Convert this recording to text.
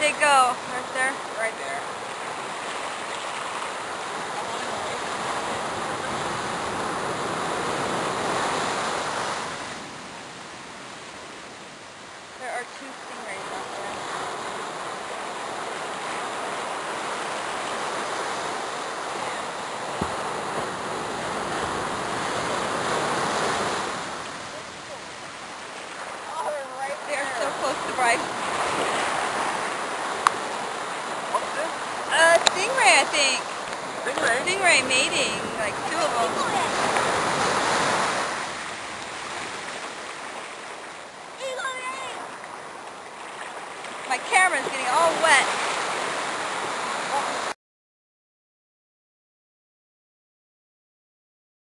they go? Right there? Right there. There are two stingrays out there. Oh, they're right there. They're so close to Bryce. Stingray, I think. Stingray? Stingray mating, like two of them. My camera's getting all